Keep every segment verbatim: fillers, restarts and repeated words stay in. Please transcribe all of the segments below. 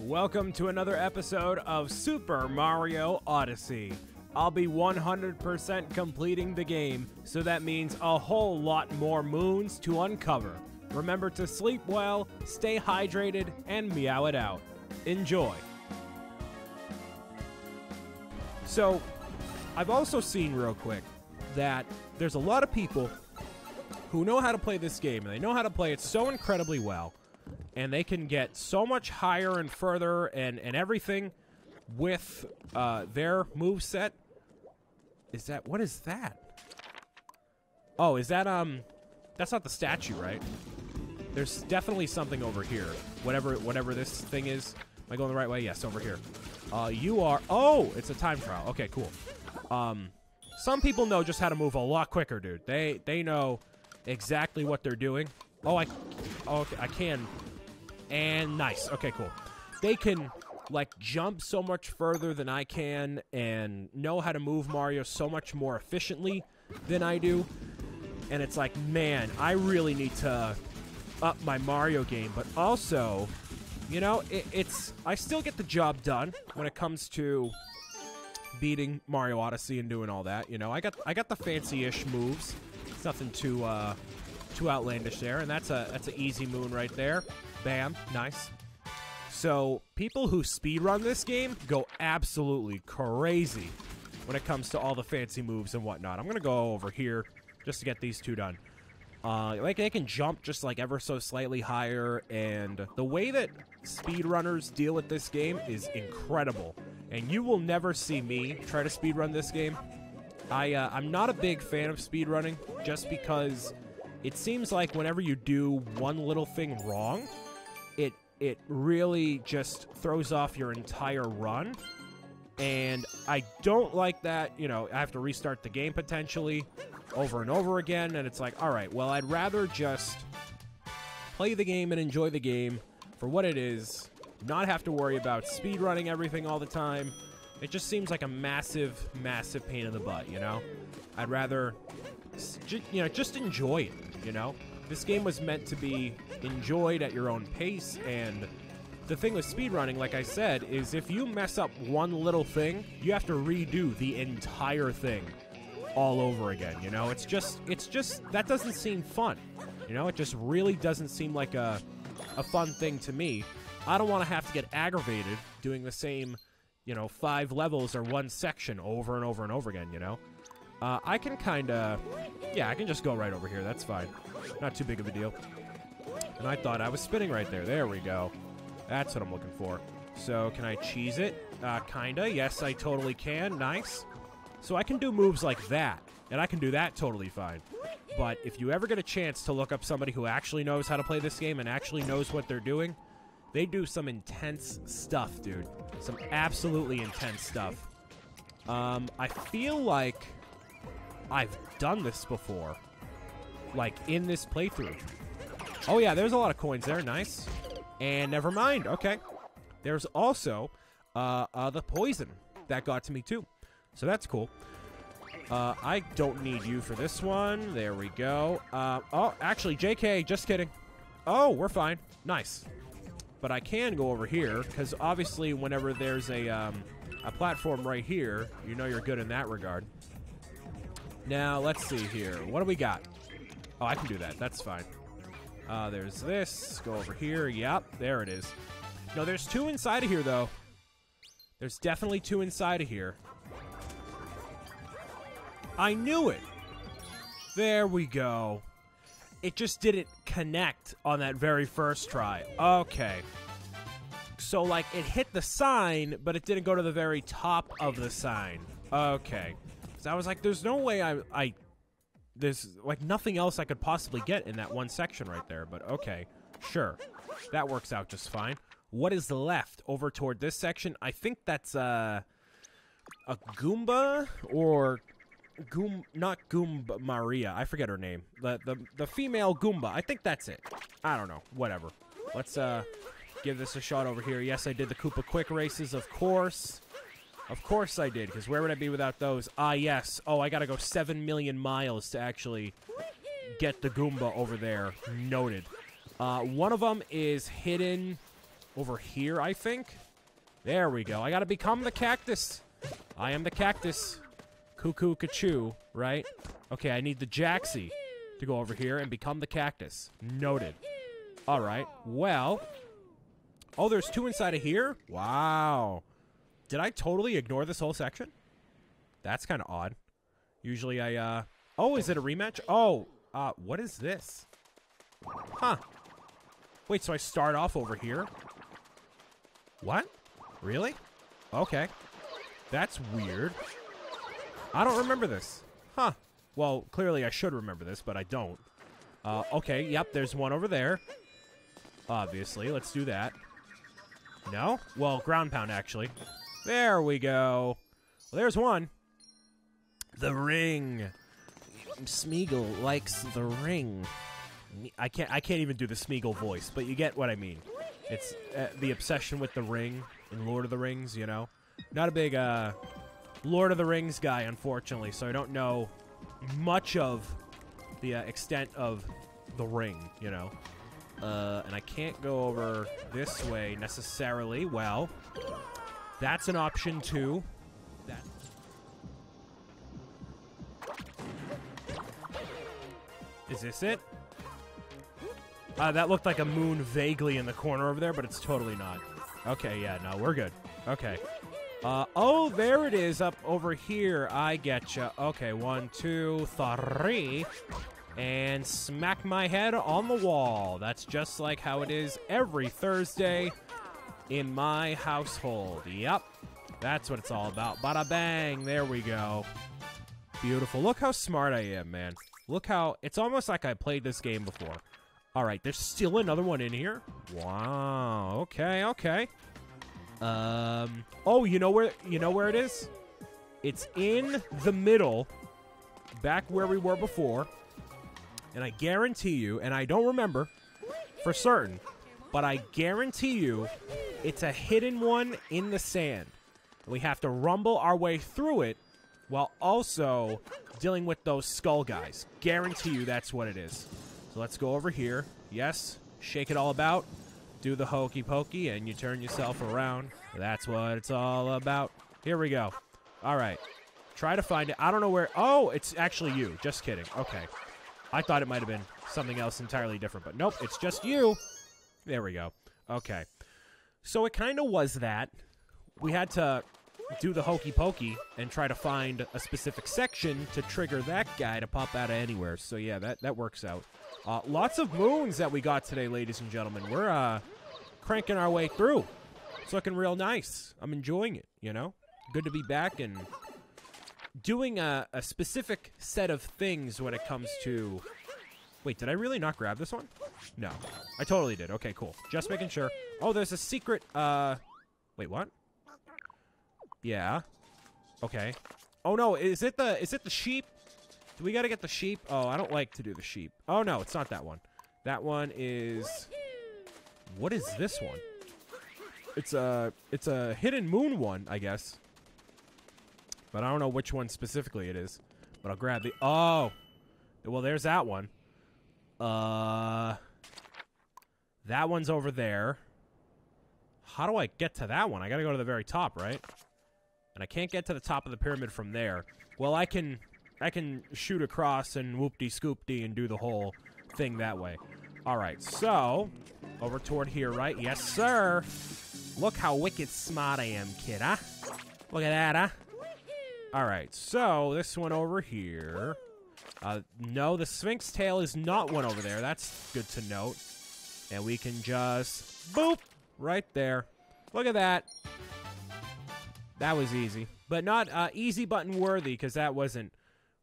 Welcome to another episode of Super Mario Odyssey. I'll be one hundred percent completing the game, so that means a whole lot more moons to uncover. Remember to sleep well, stay hydrated, and meow it out. Enjoy. So, I've also seen real quick that there's a lot of people who know how to play this game, and they know how to play it so incredibly well, and they can get so much higher and further and, and everything with uh, their moveset. Is that... what is that? Oh, is that, um... that's not the statue, right? There's definitely something over here. Whatever whatever this thing is. Am I going the right way? Yes, over here. Uh, you are... oh! It's a time trial. Okay, cool. Um, some people know just how to move a lot quicker, dude. They they know exactly what they're doing. Oh, I... oh, okay, I can... and nice. Okay, cool. They can, like, jump so much further than I can and know how to move Mario so much more efficiently than I do. And it's like, man, I really need to up my Mario game. But also, you know, it, it's... I still get the job done when it comes to beating Mario Odyssey and doing all that. You know, I got I got the fancy-ish moves. It's nothing too, uh, too outlandish there. And that's a that's an easy moon right there. Bam. Nice. So, people who speedrun this game go absolutely crazy when it comes to all the fancy moves and whatnot. I'm going to go over here just to get these two done. Uh, like, they can jump just, like, ever so slightly higher, and the way that speedrunners deal with this game is incredible. And you will never see me try to speedrun this game. I, uh, I'm not a big fan of speedrunning, just because it seems like whenever you do one little thing wrong, it it really just throws off your entire run. And I don't like that. You know, I have to restart the game potentially over and over again, and it's like, all right, well, I'd rather just play the game and enjoy the game for what it is, not have to worry about speedrunning everything all the time. It just seems like a massive, massive pain in the butt, you know? I'd rather, you know, just enjoy it, you know? This game was meant to be enjoyed at your own pace, and the thing with speedrunning, like I said, is if you mess up one little thing, you have to redo the entire thing all over again, you know? It's just, it's just, that doesn't seem fun, you know? It just really doesn't seem like a, a fun thing to me. I don't want to have to get aggravated doing the same, you know, five levels or one section over and over and over again, you know? Uh, I can kind of... yeah, I can just go right over here. That's fine. Not too big of a deal. And I thought I was spinning right there. There we go. That's what I'm looking for. So, can I cheese it? Uh, kinda. Yes, I totally can. Nice. So, I can do moves like that. And I can do that totally fine. But if you ever get a chance to look up somebody who actually knows how to play this game and actually knows what they're doing, they do some intense stuff, dude. Some absolutely intense stuff. Um, I feel like I've done this before, like in this playthrough. Oh yeah, there's a lot of coins there. Nice. And never mind. Okay. There's also uh, uh, the poison that got to me too, so that's cool. Uh, I don't need you for this one. There we go. Uh, oh, actually, J K. Just kidding. Oh, we're fine. Nice. But I can go over here because obviously, whenever there's a um, a platform right here, you know you're good in that regard. Now, let's see here. What do we got? Oh, I can do that. That's fine. Uh, there's this. Go over here. Yep, there it is. No, there's two inside of here, though. There's definitely two inside of here. I knew it! There we go. It just didn't connect on that very first try. Okay. So, like, it hit the sign, but it didn't go to the very top of the sign. Okay. So I was like, there's no way I, I, there's, like, nothing else I could possibly get in that one section right there. But, okay, sure. That works out just fine. What is left over toward this section? I think that's, uh, a Goomba or Goom, not Goomba, Maria. I forget her name. The, the, the female Goomba. I think that's it. I don't know. Whatever. Let's, uh, give this a shot over here. Yes, I did the Koopa Quick Races, of course. Of course I did, because where would I be without those? Ah, yes. Oh, I gotta go seven million miles to actually get the Goomba over there. Noted. Uh, one of them is hidden, over here, I think. There we go. I gotta become the cactus. I am the cactus. Cuckoo, cachoo, right? Okay, I need the Jaxi to go over here and become the cactus. Noted. All right. Well. Oh, there's two inside of here? Wow. Did I totally ignore this whole section? That's kind of odd. Usually I, uh... Oh, is it a rematch? Oh, uh, what is this? Huh. Wait, so I start off over here? What? Really? Okay. That's weird. I don't remember this. Huh. Well, clearly I should remember this, but I don't. Uh, okay, yep, there's one over there. Obviously, let's do that. No? Well, ground pound, actually. There we go. Well, there's one. The ring. Smeagol likes the ring. I can't I can't even do the Smeagol voice, but you get what I mean. It's uh, the obsession with the ring in Lord of the Rings, you know? Not a big uh, Lord of the Rings guy, unfortunately, so I don't know much of the uh, extent of the ring, you know? Uh, and I can't go over this way necessarily. Well, that's an option, too. That. Is this it? Uh, that looked like a moon vaguely in the corner over there, but it's totally not. Okay, yeah, no, we're good. Okay. Uh, oh, there it is up over here. I getcha. Okay, one, two, three. And smack my head on the wall. That's just like how it is every Thursday in my household. Yep. That's what it's all about. Bada bang. There we go. Beautiful. Look how smart I am, man. Look how... It's almost like I played this game before. All right. There's still another one in here. Wow. Okay. Okay. Um. Oh, you know where... You know where it is? It's in the middle. Back where we were before. And I guarantee you, and I don't remember for certain, but I guarantee you it's a hidden one in the sand. We have to rumble our way through it while also dealing with those skull guys. Guarantee you that's what it is. So let's go over here. Yes, shake it all about. Do the hokey pokey and you turn yourself around. That's what it's all about. Here we go. All right. Try to find it. I don't know where. Oh, it's actually you. Just kidding. Okay. I thought it might have been something else entirely different, but nope, it's just you. There we go. Okay. So it kind of was that. We had to do the hokey pokey and try to find a specific section to trigger that guy to pop out of anywhere. So yeah, that, that works out. Uh, lots of moons that we got today, ladies and gentlemen. We're uh, cranking our way through. It's looking real nice. I'm enjoying it, you know? Good to be back and... doing a, a specific set of things when it comes to... Wait, did I really not grab this one? No. I totally did. Okay, cool. Just making sure. Oh, there's a secret... Uh, Wait, what? Yeah. Okay. Oh, no. Is it the is it the sheep? Do we got to get the sheep? Oh, I don't like to do the sheep. Oh, no. It's not that one. That one is... What is this one? It's a, it's a hidden moon one, I guess. But I don't know which one specifically it is. But I'll grab the... Oh! Well, there's that one. Uh, That one's over there. How do I get to that one? I gotta go to the very top, right? And I can't get to the top of the pyramid from there. Well, I can... I can shoot across and whoop-dee-scoop-dee and do the whole thing that way. Alright, so... Over toward here, right? Yes, sir! Look how wicked smart I am, kid, huh? Look at that, huh? Alright, so this one over here. Uh, no, the Sphinx tail is not one over there. That's good to note. And we can just... Boop! Right there. Look at that. That was easy. But not uh, easy button worthy, because that wasn't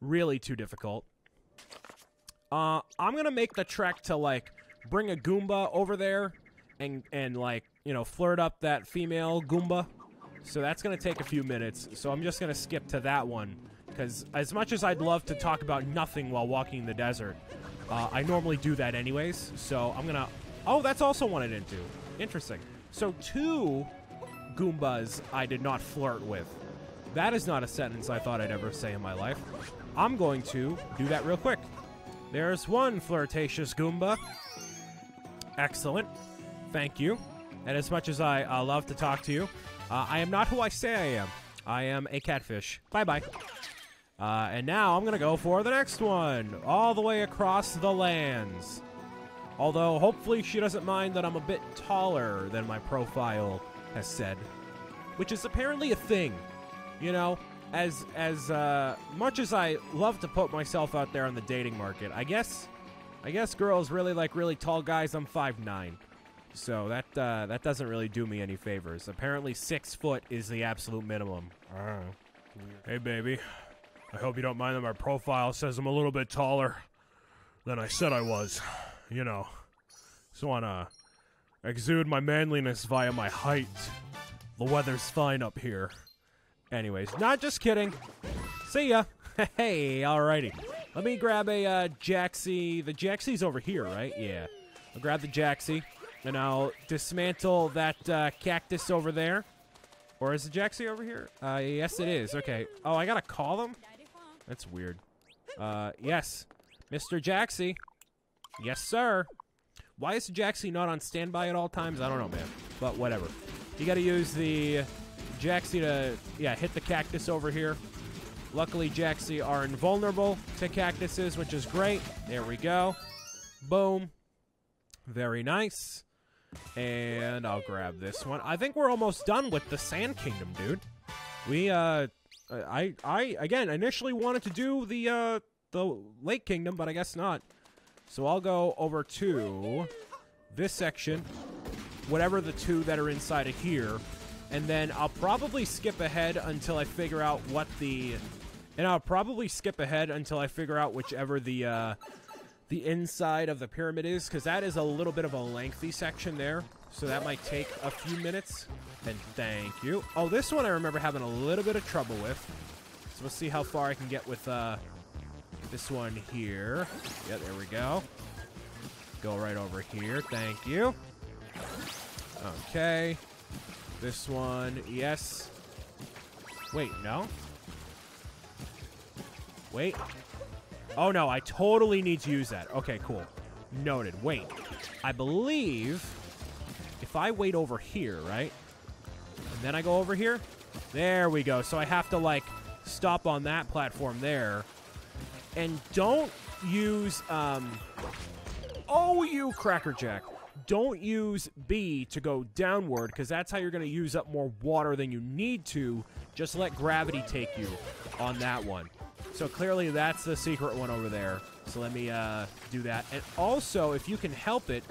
really too difficult. Uh, I'm going to make the trek to, like, bring a Goomba over there and, and, like, you know, flirt up that female Goomba. So that's going to take a few minutes, so I'm just going to skip to that one. Because as much as I'd love to talk about nothing while walking the desert, uh, I normally do that anyways. So I'm going to... Oh, that's also one I didn't do. Interesting. So two Goombas I did not flirt with. That is not a sentence I thought I'd ever say in my life. I'm going to do that real quick. There's one flirtatious Goomba. Excellent. Thank you. And as much as I uh, love to talk to you, uh, I am not who I say I am. I am a catfish. Bye-bye. Uh, and now I'm going to go for the next one. All the way across the lands. Although, hopefully she doesn't mind that I'm a bit taller than my profile has said. Which is apparently a thing. You know, as, as uh, much as I love to put myself out there on the dating market, I guess... I guess girls really like really tall guys. I'm five nine, so that uh, that doesn't really do me any favors. Apparently, six foot is the absolute minimum. Uh, hey, baby. I hope you don't mind that my profile says I'm a little bit taller than I said I was. You know, just wanna exude my manliness via my height. The weather's fine up here. Anyways, not just kidding. See ya. Hey, alrighty. Let me grab a uh, Jaxi. The Jaxi's over here, right? Yeah. I'll grab the Jaxi, and I'll dismantle that uh, cactus over there. Or is the Jaxi over here? Uh, yes, it is. Okay. Oh, I gotta call him? That's weird. Uh, yes. Mister Jaxi. Yes, sir. Why is the Jaxi not on standby at all times? I don't know, man. But whatever. You gotta use the Jaxi to, yeah, hit the cactus over here. Luckily, Jaxi are invulnerable to cactuses, which is great. There we go. Boom. Very nice. And I'll grab this one. I think we're almost done with the Sand Kingdom, dude. We, uh... I, I again, initially wanted to do the, uh... the Lake Kingdom, but I guess not. So I'll go over to this section. Whatever the two that are inside of here. And then I'll probably skip ahead until I figure out what the... And I'll probably skip ahead until I figure out whichever the uh, the inside of the pyramid is, because that is a little bit of a lengthy section there. So that might take a few minutes. And thank you. Oh, this one I remember having a little bit of trouble with. So we'll see how far I can get with uh, this one here. Yeah, there we go. Go right over here. Thank you. Okay. This one, yes. Wait, no? Wait. Oh, no, I totally need to use that. Okay, cool. Noted. Wait. I believe if I wait over here, right? And then I go over here? There we go. So I have to, like, stop on that platform there. And don't use, um... oh, you Cracker Jack. Don't use B to go downward, because that's how you're going to use up more water than you need to. Just let gravity take you on that one. So clearly that's the secret one over there. So let me uh, do that. And also, if you can help it,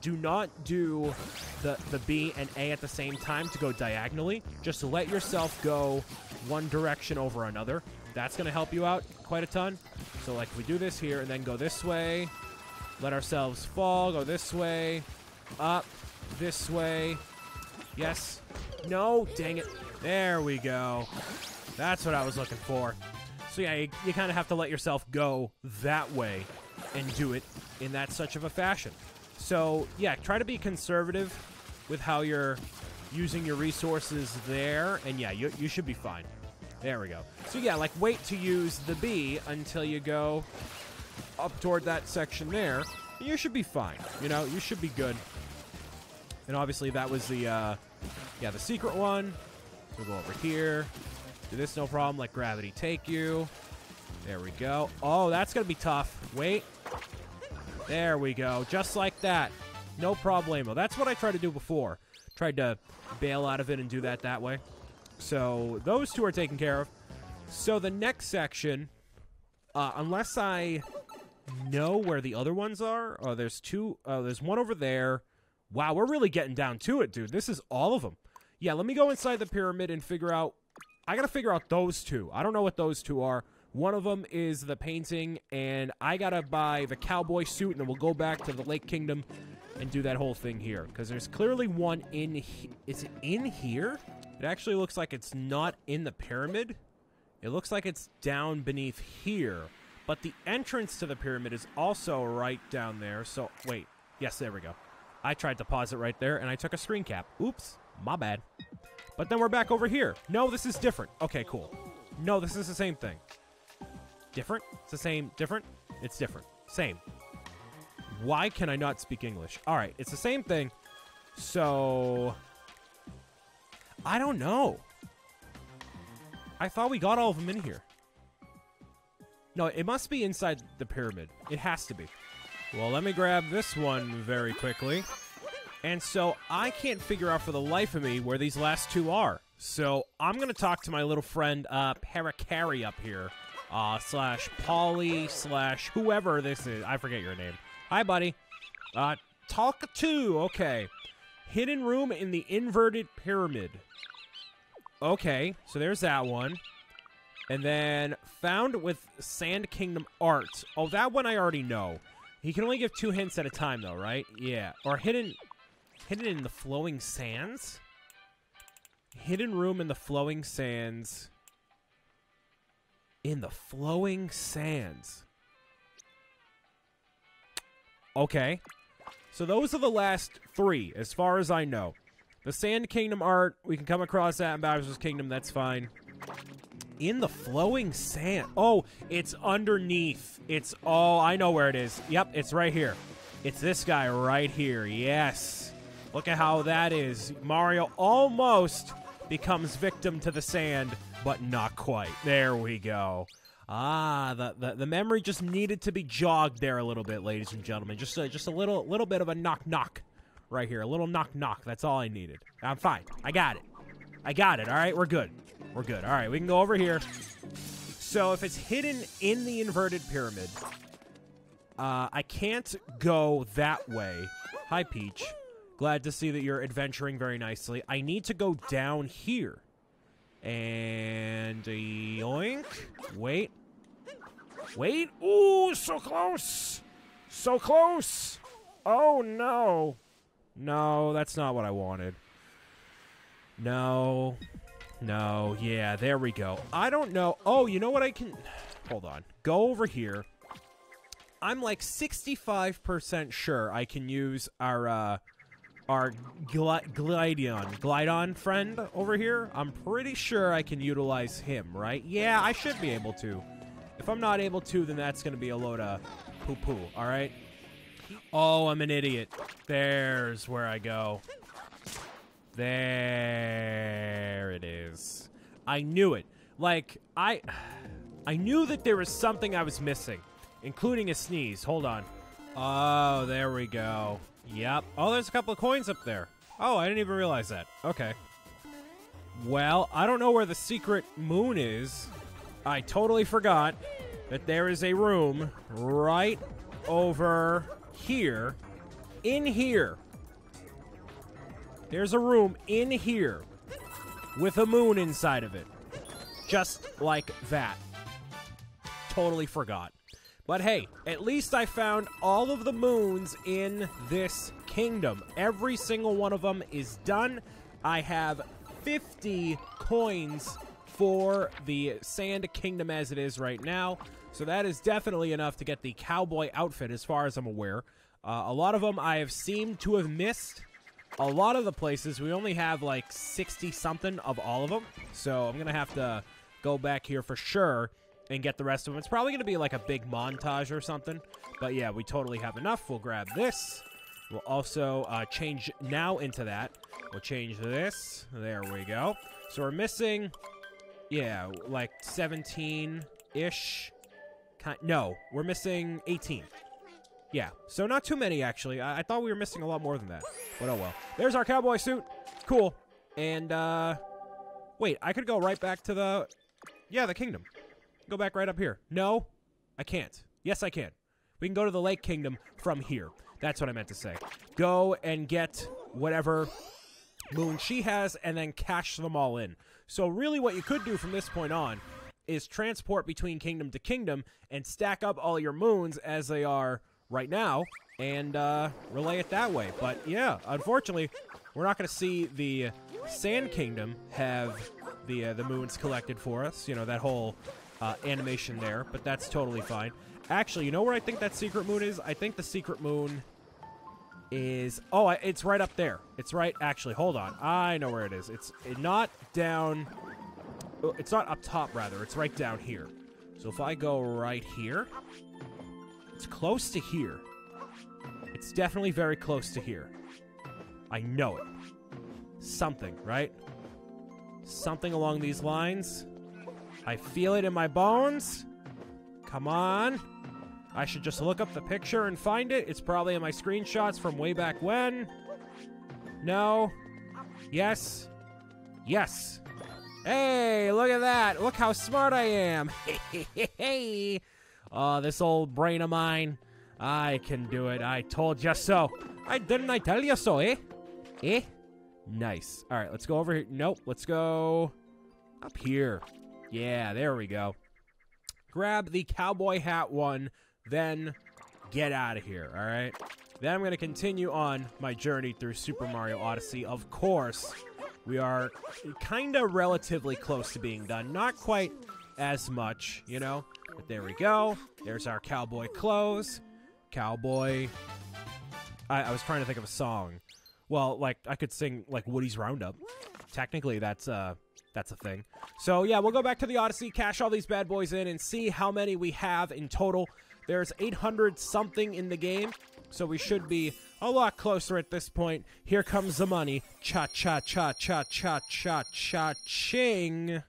do not do the, the B and A at the same time to go diagonally. Just let yourself go one direction over another. That's going to help you out quite a ton. So like we do this here and then go this way. Let ourselves fall, go this way, up, this way, yes, no, dang it, there we go, that's what I was looking for. So yeah, you, you kind of have to let yourself go that way and do it in that such of a fashion. So yeah, try to be conservative with how you're using your resources there, and yeah, you, you should be fine. There we go. So yeah, like wait to use the B until you go up toward that section there, you should be fine. You know, you should be good. And obviously that was the, uh, yeah, the secret one. We'll go over here. Do this, no problem. Let gravity take you. There we go. Oh, that's going to be tough. Wait. There we go. Just like that. No problemo. That's what I tried to do before. Tried to bail out of it and do that that way. So those two are taken care of. So the next section, uh, unless I... know where the other ones are. Oh, there's two. Oh, there's one over there. Wow, we're really getting down to it, dude. This is all of them. Yeah, let me go inside the pyramid and figure out... I gotta figure out those two. I don't know what those two are. One of them is the painting, and I gotta buy the cowboy suit, and then we'll go back to the Lake Kingdom and do that whole thing here. Because there's clearly one in... He is it in here? It actually looks like it's not in the pyramid. It looks like it's down beneath here. But the entrance to the pyramid is also right down there. So, wait. Yes, there we go. I tried to pause it right there, and I took a screen cap. Oops. My bad. But then we're back over here. No, this is different. Okay, cool. No, this is the same thing. Different? It's the same. Different? It's different. Same. Why can I not speak English? All right. It's the same thing. So I don't know. I thought we got all of them in here. No, it must be inside the pyramid. It has to be. Well, let me grab this one very quickly. And so I can't figure out for the life of me where these last two are. So I'm going to talk to my little friend uh, Paracari up here. Uh, slash Polly, slash whoever this is. I forget your name. Hi, buddy. Uh, Talk two. Okay. Hidden room in the inverted pyramid. Okay. So there's that one. And then found with Sand Kingdom art. Oh, that one I already know. He can only give two hints at a time, though, right? Yeah. Or hidden, hidden in the flowing sands? Hidden room in the flowing sands. In the flowing sands. Okay. So those are the last three, as far as I know. The Sand Kingdom art, we can come across that in Bowser's Kingdom. That's fine. In the flowing sand. Oh, it's underneath. It's, oh, I know where it is. Yep, it's right here. It's this guy right here. Yes. Look at how that is. Mario almost becomes victim to the sand, but not quite. There we go. Ah, the, the, the memory just needed to be jogged there a little bit, ladies and gentlemen. Just a, just a little, little bit of a knock-knock right here. A little knock-knock. That's all I needed. I'm fine. I got it. I got it. All right, we're good. We're good. All right, we can go over here. So if it's hidden in the inverted pyramid, uh, I can't go that way. Hi, Peach. Glad to see that you're adventuring very nicely. I need to go down here. And yoink. Wait. Wait. Ooh, so close. So close. Oh, no. No, that's not what I wanted. No. No, yeah, there we go. I don't know. Oh, you know what I can... Hold on. Go over here. I'm like sixty-five percent sure I can use our, uh... our Glideon. Glideon friend over here. I'm pretty sure I can utilize him, right? Yeah, I should be able to. If I'm not able to, then that's going to be a load of poo-poo, all right? Oh, I'm an idiot. There's where I go. There it is. I knew it. Like, I... I knew that there was something I was missing, including a sneeze. Hold on. Oh, there we go. Yep. Oh, there's a couple of coins up there. Oh, I didn't even realize that. Okay. Well, I don't know where the secret moon is. I totally forgot that there is a room right over here. In here. There's a room in here with a moon inside of it. Just like that. Totally forgot. But hey, at least I found all of the moons in this kingdom. Every single one of them is done. I have fifty coins for the Sand Kingdom as it is right now. So that is definitely enough to get the cowboy outfit as far as I'm aware. Uh, a lot of them I have seemed to have missed. A lot of the places, we only have like sixty something of all of them. So I'm going to have to go back here for sure and get the rest of them. It's probably going to be like a big montage or something. But yeah, we totally have enough. We'll grab this. We'll also uh, change now into that. We'll change this. There we go. So we're missing, yeah, like seventeen-ish. No, we're missing eighteen. Yeah, so not too many, actually. I, I thought we were missing a lot more than that. But oh well. There's our cowboy suit. Cool. And, uh... wait, I could go right back to the... Yeah, the kingdom. Go back right up here. No, I can't. Yes, I can. We can go to the Lake Kingdom from here. That's what I meant to say. Go and get whatever moon she has and then cash them all in. So really what you could do from this point on is transport between kingdom to kingdom and stack up all your moons as they are right now and uh, relay it that way. But yeah, unfortunately, we're not going to see the Sand Kingdom have the, uh, the moons collected for us. You know, that whole... Uh, animation there, but that's totally fine. Actually, you know where I think that secret moon is? I think the secret moon is... Oh, I, it's right up there. It's right... Actually, hold on. I know where it is. It's not down... It's not up top, rather. It's right down here. So if I go right here... It's close to here. It's definitely very close to here. I know it. Something, right? Something along these lines. I feel it in my bones. Come on. I should just look up the picture and find it. It's probably in my screenshots from way back when. No. Yes. Yes. Hey, look at that. Look how smart I am. Hey, oh, this old brain of mine. I can do it. I told you so. I didn't I tell you so, eh? Eh? Nice. All right, let's go over here. Nope, let's go up here. Yeah, there we go. Grab the cowboy hat one, then get out of here, all right? Then I'm going to continue on my journey through Super Mario Odyssey. Of course, we are kind of relatively close to being done. Not quite as much, you know? But there we go. There's our cowboy clothes. Cowboy... I, I was trying to think of a song. Well, like, I could sing, like, Woody's Roundup. Technically, that's, uh, that's a thing. So, yeah, we'll go back to the Odyssey, cash all these bad boys in, and see how many we have in total. There's eight hundred something in the game, so we should be a lot closer at this point. Here comes the money. Cha-cha-cha-cha-cha-cha-cha-ching.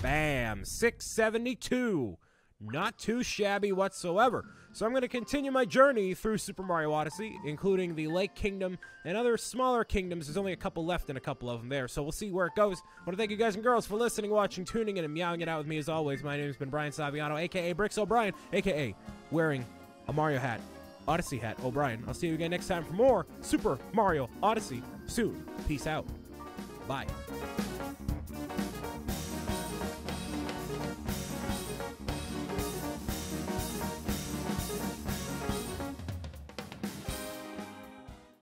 Bam. six seventy-two. Not too shabby whatsoever. So I'm going to continue my journey through Super Mario Odyssey, including the Lake Kingdom and other smaller kingdoms. There's only a couple left and a couple of them there, so we'll see where it goes. I want to thank you guys and girls for listening, watching, tuning in, and meowing it out with me as always. My name has been Brian Saviano, a k a. Bricks O'Brien, a k a wearing a Mario hat, Odyssey hat, O'Brien. I'll see you again next time for more Super Mario Odyssey soon. Peace out. Bye.